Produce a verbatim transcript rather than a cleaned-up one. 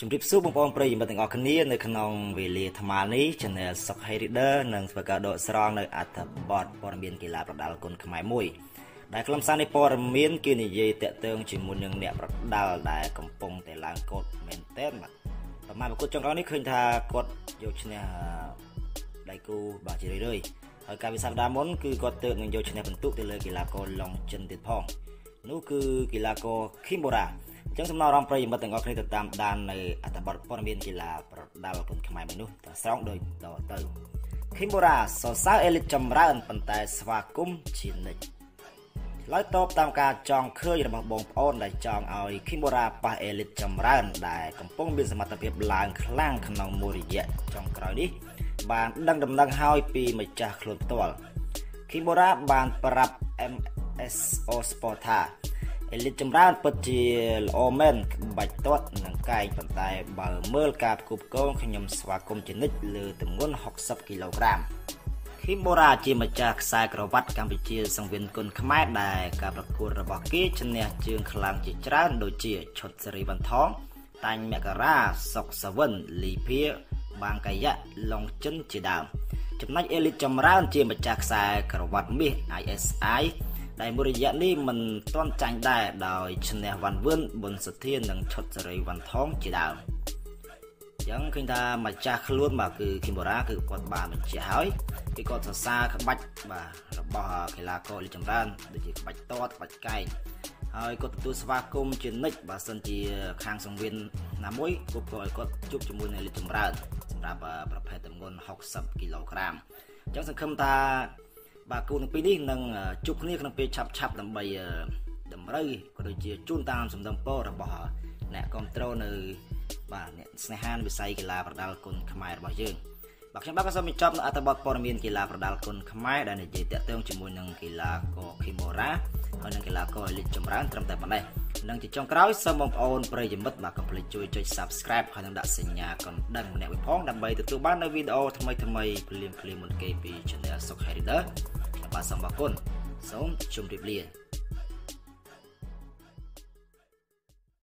จุดริบซูบงปองปรีมาถึงออกนี้ในขนมเวลีธรรมานี้ฉันเนี่ยสักให้ริเดอร์นั่งประกาศโดดสร้างในอัฐบอดปอนเบียนกีฬาประดับคนขมายมวยได้คลำซานในปอนเบียนกินยีเตะเตืองจิมุนยังเนี่ยประดับได้กำปองแต่ลางกดเมนเต้นมาประมาณกูจังร้อนนี้คืนทากดโยชเนี่ยได้กูบาดเจ็บเรื่อยๆการวิสาดามอนคือกดเตืองโยชเนี่ยเป็นตุ๊กเตลกีฬาโกลองจนติดพองนู้คือกีฬาโกคิมโบราจังสำนักรองประยุทธ์มาตั้งออกในติดตามด้านในอัตบริบทเบียนกีฬาประดับคนขมายมนุษย์แต่สองโดยต่อเติมคิมโบราสาวสาวเอลิจำร้านปันแต่สวากุมชินิกไล่ตบตามการจองเคยระบบบ่งป้องได้จองเอาคิมโบราปะเอลิจำร้านได้กำปองบินสมรรถเพียบลางคลั่งขนมโมริเยะจองคราวนี้บานดังดำดังห้อยปีมาจากโคลนตัวคิมโบราบานปรับเอ็มเอสโอสปอร์ตาเอลิจำร้านปัจจิลโอเมนบัดตัวหนังไก่ปันไตบ่าวเมื่อกาบกุบโกงขยมสวาคมชนิดหรือถึงวันหกสิบกิโลกรัมคิมโบราจีมาจากสายกระวัดกัมพูชีสังเวียนกลขมายได้การประกวดระบบกี้ชนิดจึงคลังจิตร้านโดยเจียชดสรีบันท้องตันเมกราสกสวรรค์ลีเพียบางไก่ยะลองจนจีดามจำนวนเอลิจำร้านจีมาจากสายกระวัดมีไอเอสไอในบริยานี้มันต้อนจังได้โดยชนะวันเว้นบนสุดที่หนึ่งชดเรยวันท้องจีดาวยังคิดว่ามาจากล้วนมาคือคิมโบราคือกอดบามันจะหายที่กอดซาขบัดมาระบอบกีฬาก็ลิจำรันโดยที่ขบัดโต๊ะขบัดไก่หายกอดตัวสวากุมจินนิกบาสันจีคางสังเวียนน้ำมุ้ยกุบกอยกอดจุบจมูกในลิจำรันสำหรับประเภทจำนวนหกสิบกิโลกรัมจังสังคมตาบากูนปีนี้นังจุกนี้ขนมปีฉับฉับดำใบดำไรก็โดยจะจูนตามสมดำปอระบอบเนี่ยคอนโทรลในบ้านเนี่ยสนามวิสัยกีฬาประดับคนขมายระบอบยืนบางครั้งบางครั้งมีจับในอัตบริบทเบียนกีฬาประดับคนขมายได้ในจิตเตือนจมูกนังกีฬาก็คิมโบราหนังกีฬาก็ลิจมรันตรำแต่ปันได้นังจิตจงกร้อยสมองอ่อนประหยัดมัดบางครั้งเลยช่วยช่วย subscribe ให้นังดัชนีกันดังเนี่ยวิพากษ์ดำใบติดตัวบ้านในวิดีโอทำไมทำไมเปลี่ยนเปลี่ยนมันเกย์ปีชแนลสกายเดอร์ภาษาบางคนสองชมรีบเรียน